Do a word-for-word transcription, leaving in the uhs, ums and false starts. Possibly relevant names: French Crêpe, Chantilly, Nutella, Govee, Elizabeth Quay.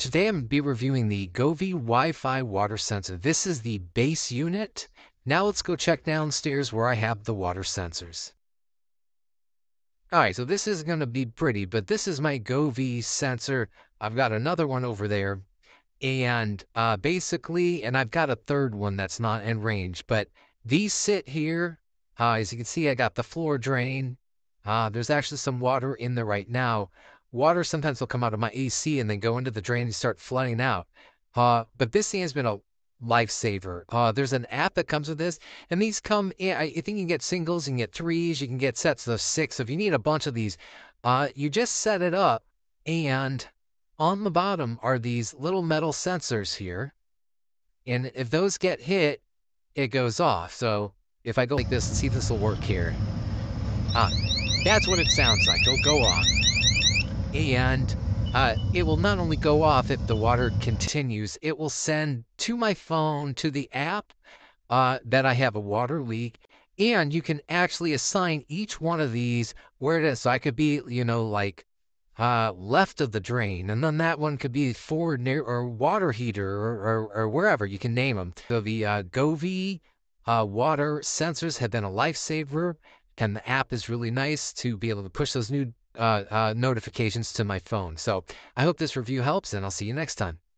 Today I'm going to be reviewing the Govee Wi-Fi water sensor. This is the base unit. Now let's go check downstairs where I have the water sensors. Alright, so this is going to be pretty, but this is my Govee sensor. I've got another one over there, and uh, basically, and I've got a third one that's not in range, but these sit here. Uh, as you can see, I got the floor drain. Uh, there's actually some water in there right now. Water sometimes will come out of my A C and then go into the drain and start flooding out. Uh, but this thing has been a lifesaver. Uh, there's an app that comes with this, and these come in, I think you can get singles, you can get threes, you can get sets of six. So if you need a bunch of these, uh, you just set it up, and on the bottom are these little metal sensors here. And if those get hit, it goes off. So if I go like this, see if this will work here. Ah, that's what it sounds like. It'll go off. And uh, it will not only go off if the water continues, it will send to my phone, to the app, uh, that I have a water leak. And you can actually assign each one of these where it is. So I could be, you know, like uh, left of the drain, and then that one could be forward near, or water heater, or, or, or wherever. You can name them. So the uh, Govee uh, water sensors have been a lifesaver, and the app is really nice to be able to push those new Uh, uh, notifications to my phone. So I hope this review helps, and I'll see you next time.